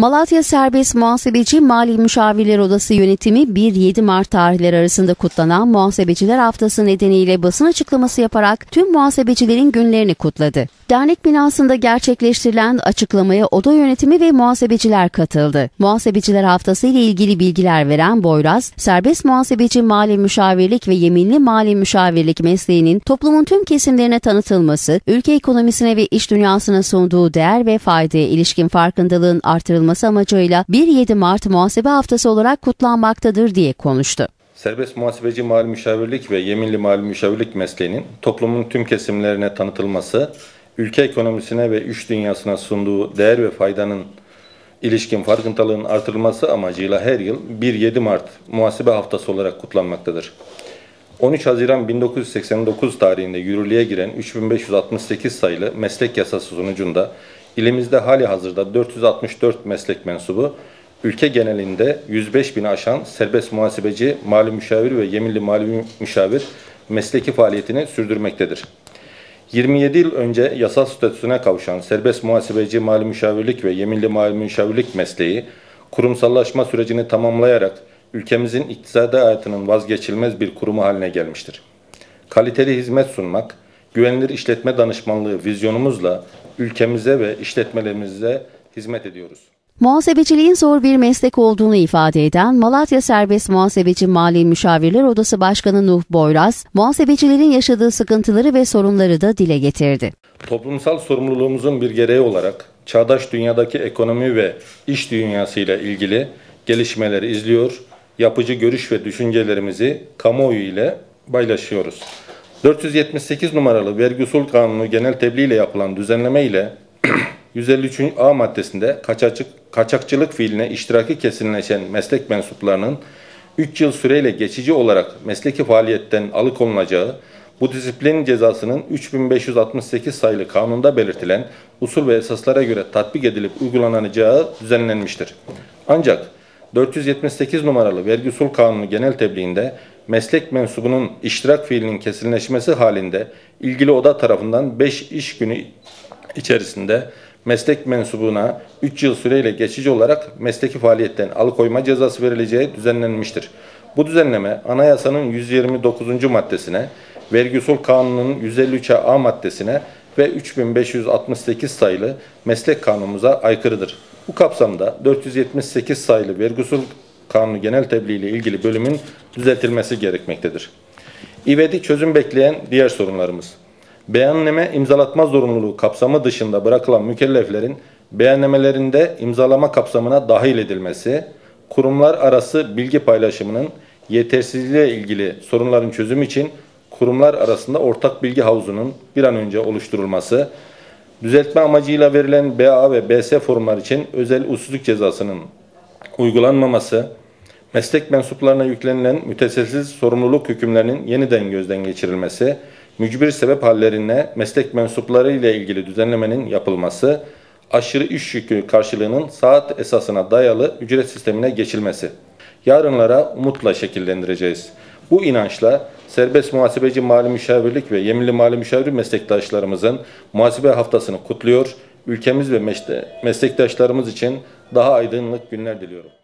Malatya Serbest Muhasebeci Mali Müşavirler Odası yönetimi 1-7 Mart tarihleri arasında kutlanan Muhasebeciler Haftası nedeniyle basın açıklaması yaparak tüm muhasebecilerin günlerini kutladı. Dernek binasında gerçekleştirilen açıklamaya oda yönetimi ve muhasebeciler katıldı. Muhasebeciler Haftası ile ilgili bilgiler veren Boyraz, serbest muhasebeci mali müşavirlik ve yeminli mali müşavirlik mesleğinin toplumun tüm kesimlerine tanıtılması, ülke ekonomisine ve iş dünyasına sunduğu değer ve faydaya ilişkin farkındalığın artırılması amacıyla 1-7 Mart Muhasebe Haftası olarak kutlanmaktadır diye konuştu. Serbest muhasebeci mali müşavirlik ve yeminli mali müşavirlik mesleğinin toplumun tüm kesimlerine tanıtılması, ülke ekonomisine ve iş dünyasına sunduğu değer ve faydanın ilişkin farkındalığın artırılması amacıyla her yıl 1-7 Mart Muhasebe Haftası olarak kutlanmaktadır. 13 Haziran 1989 tarihinde yürürlüğe giren 3568 sayılı meslek yasası sonucunda ilimizde hali hazırda 464 meslek mensubu, ülke genelinde 105.000'i aşan serbest muhasebeci, mali müşavir ve yeminli mali müşavir mesleki faaliyetini sürdürmektedir. 27 yıl önce yasal statüsüne kavuşan serbest muhasebeci mali müşavirlik ve yeminli mali müşavirlik mesleği kurumsallaşma sürecini tamamlayarak ülkemizin iktisadi hayatının vazgeçilmez bir kurumu haline gelmiştir. Kaliteli hizmet sunmak, güvenilir işletme danışmanlığı vizyonumuzla ülkemize ve işletmelerimize hizmet ediyoruz. Muhasebeciliğin zor bir meslek olduğunu ifade eden Malatya Serbest Muhasebeci Mali Müşavirler Odası Başkanı Nuh Boyraz, muhasebecilerin yaşadığı sıkıntıları ve sorunları da dile getirdi. Toplumsal sorumluluğumuzun bir gereği olarak çağdaş dünyadaki ekonomi ve iş dünyasıyla ilgili gelişmeleri izliyor, yapıcı görüş ve düşüncelerimizi kamuoyu ile paylaşıyoruz. 478 numaralı Vergi Usul Kanunu genel tebliğiyle yapılan düzenleme ile 153A maddesinde kaçakçılık fiiline iştiraki kesinleşen meslek mensuplarının 3 yıl süreyle geçici olarak mesleki faaliyetten alıkonulacağı, bu disiplin cezasının 3568 sayılı kanunda belirtilen usul ve esaslara göre tatbik edilip uygulanacağı düzenlenmiştir. Ancak 478 numaralı Vergi Usul Kanunu genel tebliğinde meslek mensubunun iştirak fiilinin kesinleşmesi halinde ilgili oda tarafından 5 iş günü içerisinde meslek mensubuna 3 yıl süreyle geçici olarak mesleki faaliyetten alıkoyma cezası verileceği düzenlenmiştir. Bu düzenleme anayasanın 129. maddesine, Vergi Usul Kanunu'nun 153A maddesine ve 3568 sayılı meslek kanunumuza aykırıdır. Bu kapsamda 478 sayılı Vergi Usul Kanunu genel tebliğ ile ilgili bölümün düzeltilmesi gerekmektedir. İvedi çözüm bekleyen diğer sorunlarımız. Beyanname imzalatma zorunluluğu kapsamı dışında bırakılan mükelleflerin beyannamelerinde imzalama kapsamına dahil edilmesi, kurumlar arası bilgi paylaşımının yetersizliğiyle ilgili sorunların çözümü için kurumlar arasında ortak bilgi havuzunun bir an önce oluşturulması, düzeltme amacıyla verilen BA ve BS formlar için özel usulsüzlük cezasının uygulanmaması, meslek mensuplarına yüklenilen müteselsiz sorumluluk hükümlerinin yeniden gözden geçirilmesi, mücbir sebep hallerine meslek mensupları ile ilgili düzenlemenin yapılması, aşırı iş yükü karşılığının saat esasına dayalı ücret sistemine geçilmesi. Yarınlara umutla şekillendireceğiz. Bu inançla serbest muhasebeci mali müşavirlik ve yeminli mali müşavir meslektaşlarımızın muhasebe haftasını kutluyor, ülkemiz ve meslektaşlarımız için daha aydınlık günler diliyorum.